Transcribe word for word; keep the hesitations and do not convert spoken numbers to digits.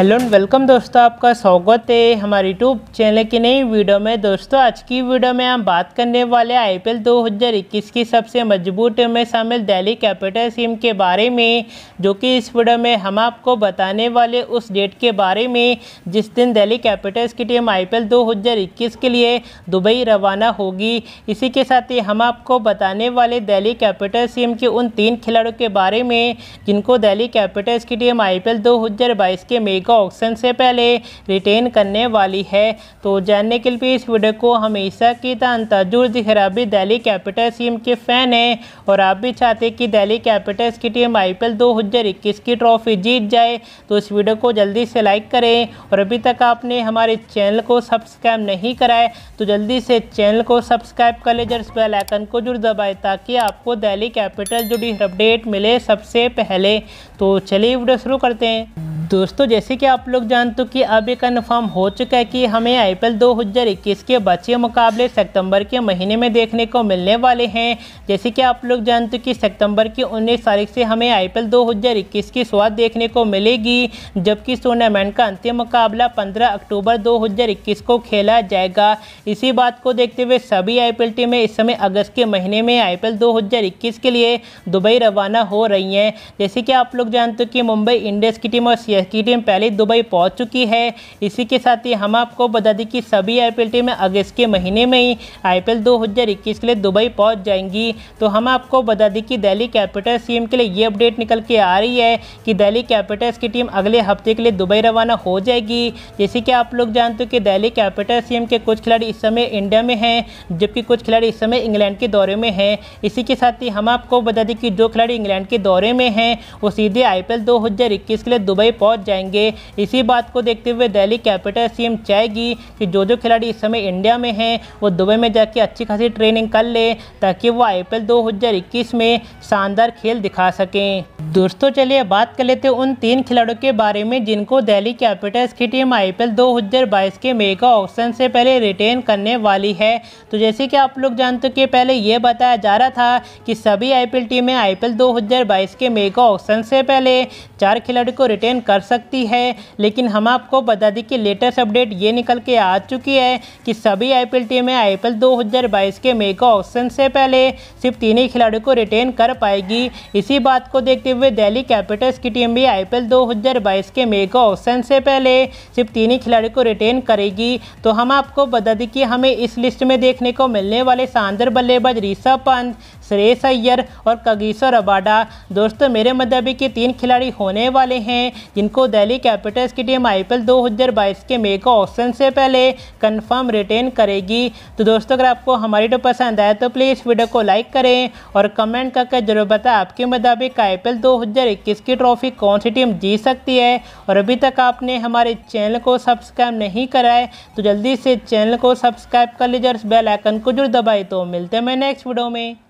Hello and welcome दोस्तों, आपका स्वागत है हमारे यूट्यूब चैनल की नई वीडियो में। दोस्तों आज की वीडियो में हम बात करने वाले आईपीएल दो हज़ार इक्कीस की सबसे मजबूत टीम में शामिल दिल्ली कैपिटल्स टीम के बारे में, जो कि इस वीडियो में हम आपको बताने वाले उस डेट के बारे में जिस दिन दिल्ली कैपिटल्स की टीम आईपीएल दो हज़ार इक्कीस के लिए दुबई रवाना होगी। इसी के साथ ही हम आपको बताने वाले दिल्ली कैपिटल्स टीम के उन तीन खिलाड़ियों के बारे में जिनको दिल्ली कैपिटल्स की टीम आईपीएल दो हज़ार बाईस के मेगा ऑक्शन से पहले रिटेन करने वाली है। तो जानने के लिए इस वीडियो को हमेशा की तरह तजुर दिखर आप भी दिल्ली कैपिटल्स टीम के फैन हैं और आप भी चाहते हैं कि दिल्ली कैपिटल्स की टीम आईपीएल दो हज़ार इक्कीस की ट्रॉफी जीत जाए, तो इस वीडियो को जल्दी से लाइक करें। और अभी तक आपने हमारे चैनल को सब्सक्राइब नहीं कराए तो जल्दी से चैनल को सब्सक्राइब कर ले, जरूर बेल आइकन को जरूर दबाए ताकि आपको दिल्ली कैपिटल जुड़ी अपडेट मिले सबसे पहले। तो चलिए वीडियो शुरू करते हैं। दोस्तों जैसे कि आप लोग जानते हो कि अब ये कन्फर्म हो चुका है कि हमें आईपीएल दो हज़ार इक्कीस के बचे मुकाबले सितंबर के महीने में देखने को मिलने वाले हैं। जैसे कि आप लोग जानते हो कि सितंबर की उन्नीस तारीख से हमें आईपीएल दो हज़ार इक्कीस की शुरुआत देखने को मिलेगी, जबकि टूर्नामेंट का अंतिम मुकाबला पंद्रह अक्टूबर दो हज़ार इक्कीस को खेला जाएगा। इसी बात को देखते हुए सभी आईपीएल टीमें इस समय अगस्त के महीने में आईपीएल दो हज़ार इक्कीस के लिए दुबई रवाना हो रही हैं। जैसे कि आप लोग जानते हो कि मुंबई इंडियंस की टीम और सी की टीम पहले दुबई पहुंच चुकी है। इसी के साथ ही हम आपको बता दें कि सभी आईपीएल टीमें अगस्त के महीने में ही आईपीएल दो हज़ार इक्कीस के लिए दुबई पहुंच जाएंगी। तो हम आपको बता दें कि दिल्ली कैपिटल्स टीम के लिए ये अपडेट निकल के आ रही है कि दिल्ली कैपिटल्स की टीम अगले हफ्ते के लिए दुबई रवाना हो जाएगी। जैसे कि आप लोग जानते हो कि दिल्ली कैपिटल्स टीम के कुछ खिलाड़ी इस समय इंडिया में हैं, जबकि कुछ खिलाड़ी इस समय इंग्लैंड के दौरे में हैं। इसी के साथ ही हम आपको बता दें कि जो खिलाड़ी इंग्लैंड के दौरे में हैं वो सीधे आईपीएल दो हज़ार इक्कीस के लिए दुबई पहुंच जाएंगे। इसी बात को देखते हुए दिल्ली कैपिटल्स टीम चाहेगी कि जो जो खिलाड़ी इस समय इंडिया में हैं वो दुबई में जाके अच्छी खासी ट्रेनिंग कर ले ताकि वो आईपीएल दो हज़ार इक्कीस में शानदार खेल दिखा सकें। दोस्तों चलिए बात कर लेते हैं उन तीन खिलाड़ियों के बारे में जिनको दिल्ली कैपिटल्स की टीम आईपीएल दो हज़ार बाईस के मेगा ऑक्शन से पहले रिटेन करने वाली है। तो जैसे कि आप लोग जानते हो कि पहले ये बताया जा रहा था कि सभी आईपीएल टीमें आईपीएल दो हज़ार बाईस के मेगा ऑक्शन से पहले चार खिलाड़ियों को रिटेन कर सकती है, लेकिन हम आपको बता दें कि लेटेस्ट अपडेट ये निकल के आ चुकी है कि सभी आईपीएल टीमें आईपीएल दो हज़ार बाईस के मेगा ऑक्शन से पहले सिर्फ तीन ही खिलाड़ियों को रिटेन कर पाएगी। इसी बात को देखते हुए दिल्ली कैपिटल्स की टीम भी आईपीएल दो हज़ार बाईस के मेगा ऑक्शन से पहले सिर्फ तीन ही खिलाड़ियों को रिटेन करेगी। तो हम आपको बता दें कि हमें इस लिस्ट में देखने को मिलने वाले शानदार बल्लेबाज ऋषभ पंत, श्रेयस अय्यर और कगिसो रबाडा, दोस्तों मेरे मुताबिक ये तीन खिलाड़ी होने वाले हैं जिनको दिल्ली कैपिटल्स की टीम आईपीएल दो हज़ार बाईस के मेगा ऑक्शन से पहले कंफर्म रिटेन करेगी। तो दोस्तों अगर आपको हमारी वीडियो पसंद आए तो प्लीज़ वीडियो को लाइक करें और कमेंट करके जरूर बताएं आपके मुताबिक आईपीएल दो हज़ार इक्कीस की ट्रॉफी कौन सी टीम जीत सकती है। और अभी तक आपने हमारे चैनल को सब्सक्राइब नहीं कराए तो जल्दी से चैनल को सब्सक्राइब कर लीजिए और बेल आइकन को जरूर दबाए। तो मिलते हैं मैं नेक्स्ट वीडियो में।